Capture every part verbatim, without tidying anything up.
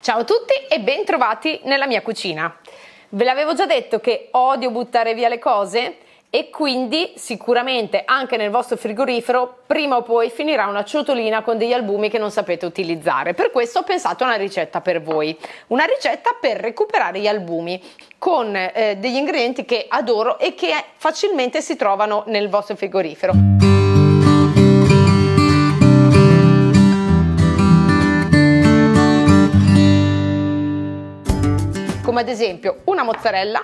Ciao a tutti e bentrovati nella mia cucina. Ve l'avevo già detto che odio buttare via le cose e quindi sicuramente anche nel vostro frigorifero prima o poi finirà una ciotolina con degli albumi che non sapete utilizzare. Per questo ho pensato a una ricetta per voi, una ricetta per recuperare gli albumi con eh, degli ingredienti che adoro e che facilmente si trovano nel vostro frigorifero. Come ad esempio una mozzarella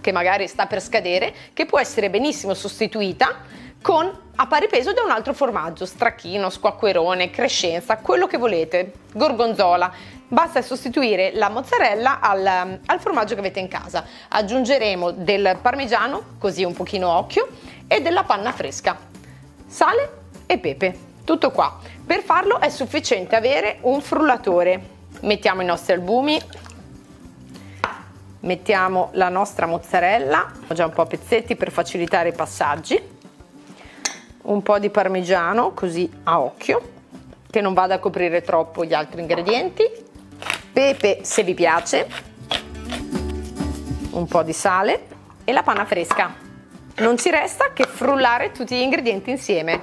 che magari sta per scadere, che può essere benissimo sostituita con, a pari peso, da un altro formaggio, stracchino, squacquerone, crescenza, quello che volete, gorgonzola. Basta sostituire la mozzarella al, al formaggio che avete in casa. Aggiungeremo del parmigiano, così un pochino a occhio, e della panna fresca, sale e pepe. Tutto qua. Per farlo è sufficiente avere un frullatore. Mettiamo i nostri albumi, mettiamo la nostra mozzarella, ho già un po' a pezzetti per facilitare i passaggi, un po' di parmigiano così a occhio, che non vada a coprire troppo gli altri ingredienti, pepe se vi piace, un po' di sale e la panna fresca. Non ci resta che frullare tutti gli ingredienti insieme.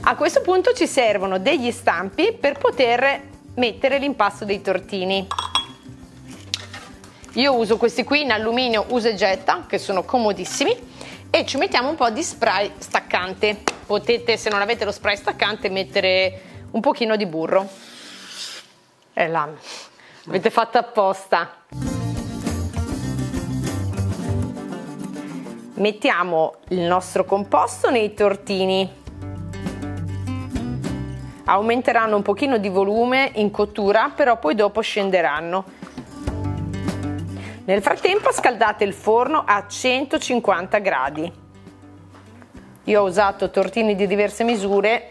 A questo punto ci servono degli stampi per poter mettere l'impasto dei tortini. Io uso questi qui in alluminio usa e getta, che sono comodissimi, e ci mettiamo un po' di spray staccante. Potete, se non avete lo spray staccante, mettere un pochino di burro. E là, l'avete fatto apposta. Mettiamo il nostro composto nei tortini. Aumenteranno un pochino di volume in cottura, però poi dopo scenderanno. Nel frattempo scaldate il forno a centocinquanta gradi. Io ho usato tortini di diverse misure,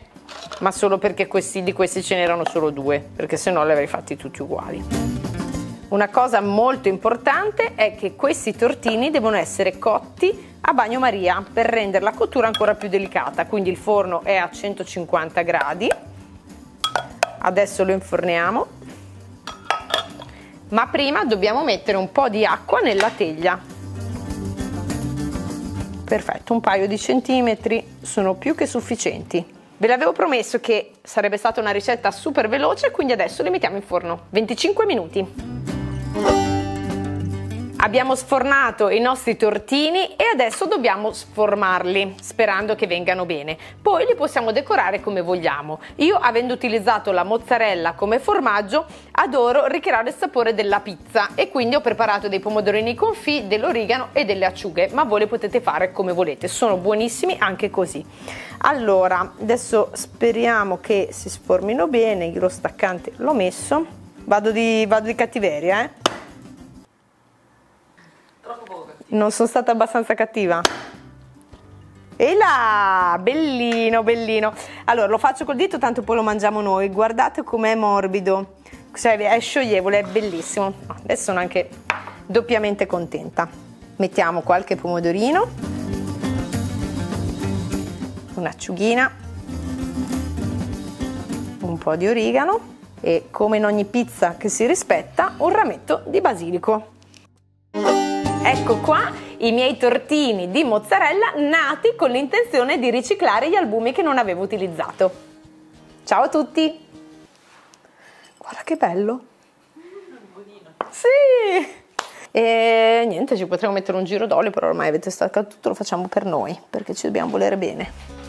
ma solo perché questi, di questi ce n'erano solo due, perché se no li avrei fatti tutti uguali. Una cosa molto importante è che questi tortini devono essere cotti a bagnomaria per rendere la cottura ancora più delicata, quindi il forno è a centocinquanta gradi. Adesso lo inforniamo, ma prima dobbiamo mettere un po' di acqua nella teglia. Perfetto, un paio di centimetri sono più che sufficienti. Ve l'avevo promesso che sarebbe stata una ricetta super veloce, quindi adesso li mettiamo in forno. venticinque minuti. Abbiamo sfornato i nostri tortini e adesso dobbiamo sformarli, sperando che vengano bene. Poi li possiamo decorare come vogliamo. Io, avendo utilizzato la mozzarella come formaggio, adoro ricreare il sapore della pizza e quindi ho preparato dei pomodorini confit, dell'origano e delle acciughe, ma voi le potete fare come volete, sono buonissimi anche così. Allora, adesso speriamo che si sformino bene, io lo staccante l'ho messo. Vado di, vado di cattiveria, eh? Non sono stata abbastanza cattiva. E là, bellino, bellino. Allora, lo faccio col dito, tanto poi lo mangiamo noi. Guardate com'è morbido, cioè, è scioglievole, è bellissimo. Adesso sono anche doppiamente contenta. Mettiamo qualche pomodorino, un'acciughina, un po' di origano e, come in ogni pizza che si rispetta, un rametto di basilico. Ecco qua i miei tortini di mozzarella nati con l'intenzione di riciclare gli albumi che non avevo utilizzato. Ciao a tutti! Guarda che bello! Buonino. Sì! E niente, ci potremmo mettere un giro d'olio, però ormai avete staccato tutto, lo facciamo per noi, perché ci dobbiamo volere bene.